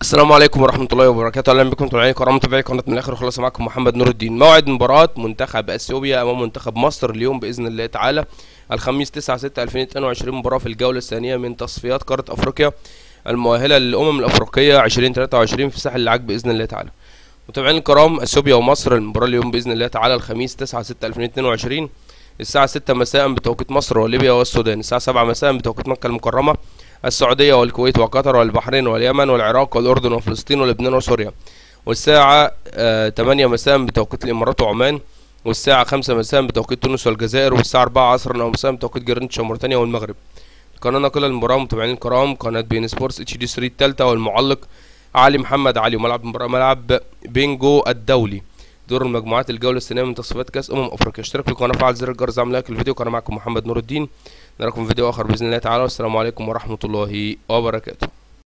السلام عليكم ورحمه الله وبركاته. اهلا بكم متابعينا الكرام، متابعي قناه من الاخر الخلاصة. معكم محمد نور الدين. موعد مباراه منتخب اثيوبيا امام منتخب مصر اليوم باذن الله تعالى الخميس 9/6/2022، مباراه في الجوله الثانيه من تصفيات قاره افريقيا المؤهله للامم الافريقيه 2023 في ساحل العاج باذن الله تعالى. متابعينا الكرام، اثيوبيا ومصر المباراه اليوم باذن الله تعالى الخميس 9/6/2022 الساعه 6 مساء بتوقيت مصر وليبيا والسودان، الساعه 7 مساء بتوقيت مكه المكرمه، السعودية والكويت وقطر والبحرين واليمن والعراق والأردن وفلسطين ولبنان وسوريا، والساعة 8 مساء بتوقيت الإمارات وعمان، والساعة 5 مساء بتوقيت تونس والجزائر، والساعة 4 عصرا أو مساء بتوقيت جرينتش وموريتانيا والمغرب. قناة ناقل المباراة متابعين الكرام قناة بي ان سبورتس HD3 الثالثة، والمعلق علي محمد علي، وملعب المباراة ملعب بنجو الدولي. دور المجموعات الجولة الثانية من تصفيات كاس أفريقيا. اشترك في القناة، فعل زر الجرس، اعمل لايك للفيديو. كان معكم محمد نور الدين، نراكم في فيديو آخر بإذن الله تعالى، والسلام عليكم ورحمة الله وبركاته.